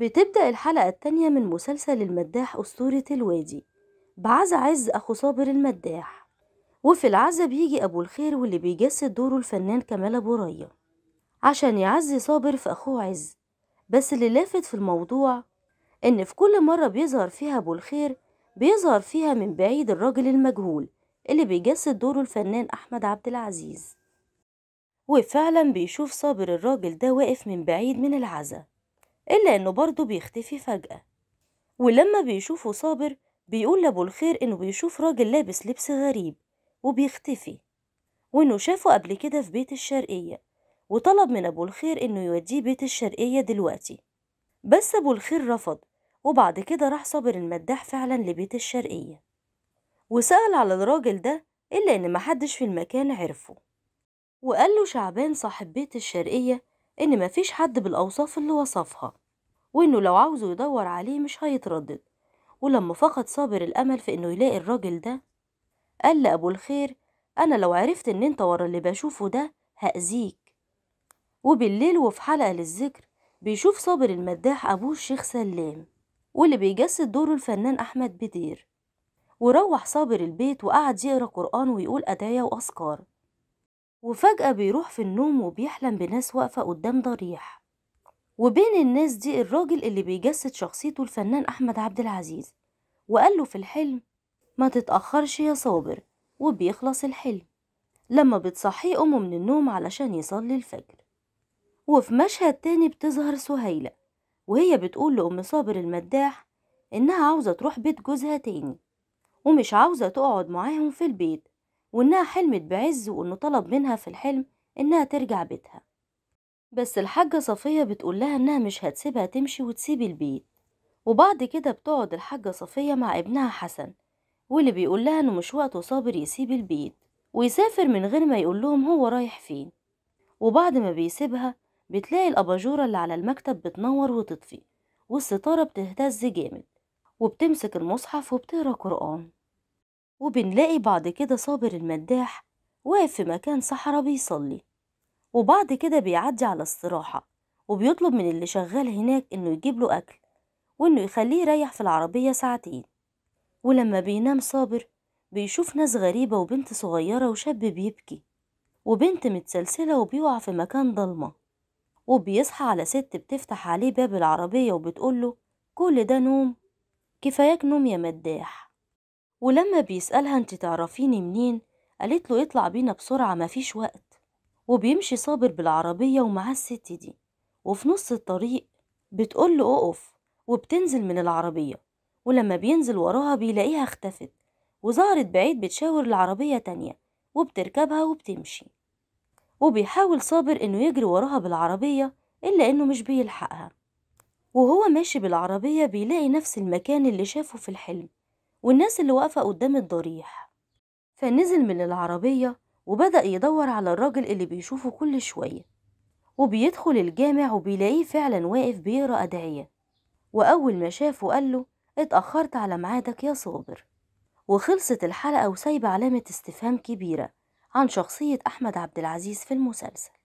بتبدأ الحلقة الثانية من مسلسل المداح أسطورة الوادي بعزعز أخو صابر المداح، وفي العزة بيجي أبو الخير واللي بيجسد دوره الفنان كمال بورية عشان يعزي صابر في أخوه عز. بس اللي لافت في الموضوع إن في كل مرة بيظهر فيها أبو الخير بيظهر فيها من بعيد الراجل المجهول اللي بيجسد دوره الفنان أحمد عبد العزيز، وفعلا بيشوف صابر الراجل ده واقف من بعيد من العزة، إلا إنه برضه بيختفي فجأة. ولما بيشوفه صابر بيقول لأبو الخير إنه بيشوف راجل لابس لبس غريب وبيختفي، وإنه شافه قبل كده في بيت الشرقية، وطلب من أبو الخير إنه يوديه بيت الشرقية دلوقتي، بس أبو الخير رفض. وبعد كده راح صابر المداح فعلا لبيت الشرقية وسأل على الراجل ده، إلا إن محدش في المكان عرفه، وقال له شعبان صاحب بيت الشرقية إن مفيش حد بالأوصاف اللي وصفها، وإنه لو عاوزه يدور عليه مش هيتردد. ولما فقد صابر الأمل في إنه يلاقي الراجل ده قال لأبو الخير: أنا لو عرفت إن أنت ورا اللي بشوفه ده هأذيك. وبالليل وفي حلقة للذكر بيشوف صابر المداح أبوه الشيخ سلام واللي بيجسد دوره الفنان أحمد بدير. وروح صابر البيت وقعد يقرأ قرآن ويقول أدعية وأذكار، وفجأة بيروح في النوم وبيحلم بناس واقفة قدام ضريح، وبين الناس دي الراجل اللي بيجسد شخصيته الفنان أحمد عبد العزيز، وقال له في الحلم: ما تتأخرش يا صابر. وبيخلص الحلم لما بتصحيه أمه من النوم علشان يصلي الفجر. وفي مشهد تاني بتظهر سهيلة وهي بتقول لأم صابر المداح إنها عاوزة تروح بيت جوزها تاني ومش عاوزة تقعد معاهم في البيت، وإنها حلمت بعز وإنه طلب منها في الحلم إنها ترجع بيتها. بس الحاجة صفية بتقول لها إنها مش هتسيبها تمشي وتسيب البيت. وبعد كده بتقعد الحاجة صفية مع ابنها حسن واللي بيقول لها إنه مش وقته صابر يسيب البيت ويسافر من غير ما يقول لهم هو رايح فين. وبعد ما بيسيبها بتلاقي الأباجورة اللي على المكتب بتنور وتطفي والستارة بتهتز جامد، وبتمسك المصحف وبتقرأ قرآن. وبنلاقي بعد كده صابر المداح واقف في مكان صحراء بيصلي، وبعد كده بيعدي على استراحة وبيطلب من اللي شغال هناك إنه يجيب له أكل وإنه يخليه يريح في العربية ساعتين. ولما بينام صابر بيشوف ناس غريبة وبنت صغيرة وشاب بيبكي وبنت متسلسلة وبيقع في مكان ضلمة، وبيصحى على ست بتفتح عليه باب العربية وبتقوله: كل ده نوم، كفاياك نوم يا مداح. ولما بيسألها: انت تعرفيني منين؟ قالت له: يطلع بينا بسرعة مفيش وقت. وبيمشي صابر بالعربية ومعاه الست دي، وفي نص الطريق بتقول له: اقف. وبتنزل من العربية، ولما بينزل وراها بيلاقيها اختفت وظهرت بعيد بتشاور العربية تانية وبتركبها وبتمشي. وبيحاول صابر انه يجري وراها بالعربية الا انه مش بيلحقها. وهو ماشي بالعربية بيلاقي نفس المكان اللي شافه في الحلم والناس اللي واقفة قدام الضريح، فنزل من العربية وبدأ يدور على الراجل اللي بيشوفه كل شوية. وبيدخل الجامع وبيلاقيه فعلا واقف بيقرأ أدعية، وأول ما شافه قال له: اتأخرت على ميعادك يا صابر. وخلصت الحلقة وسايبة علامة استفهام كبيرة عن شخصية أحمد عبد العزيز في المسلسل.